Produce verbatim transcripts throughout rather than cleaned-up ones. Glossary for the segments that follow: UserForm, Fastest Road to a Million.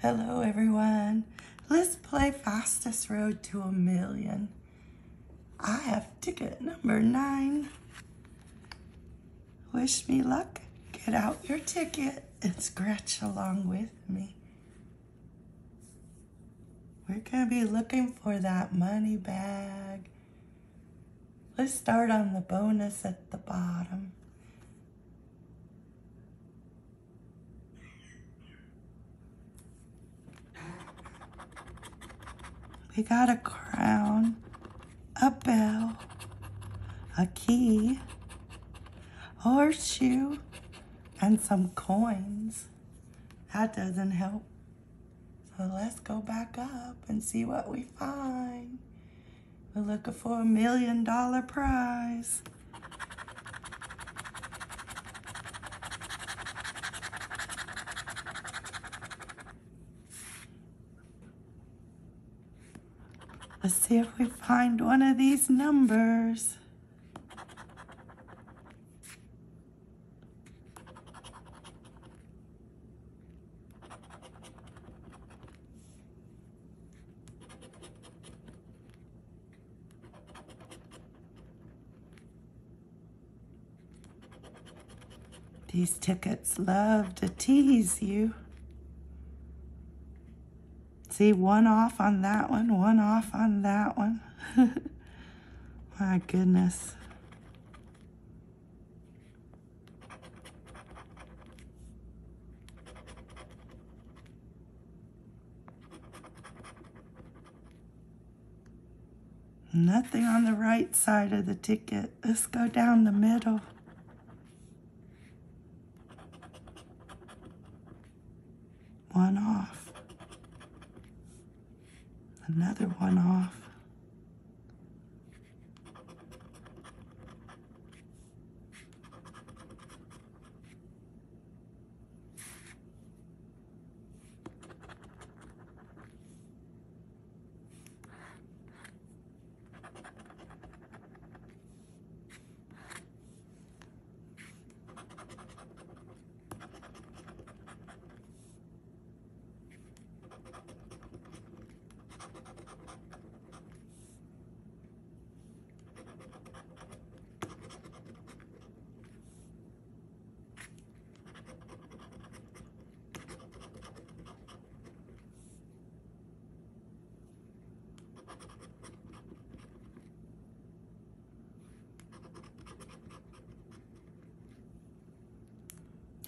Hello everyone, let's play Fastest Road to a Million. I have ticket number nine. Wish me luck, get out your ticket and scratch along with me. We're gonna be looking for that money bag. Let's start on the bonus at the bottom. We got a crown, a bell, a key, horseshoe, and some coins. That doesn't help. So let's go back up and see what we find. We're looking for a million dollar prize. Let's see if we find one of these numbers. These tickets love to tease you. See, one off on that one, one off on that one. My goodness. Nothing on the right side of the ticket. Let's go down the middle. One off. Another one off.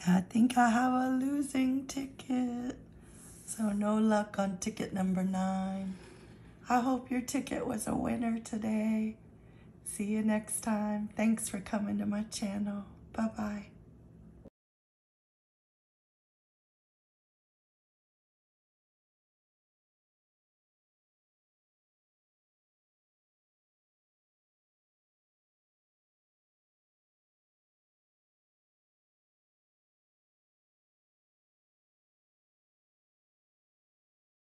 I think I have a losing ticket. So no luck on ticket number nine. I hope your ticket was a winner today. See you next time. Thanks for coming to my channel. Bye-bye.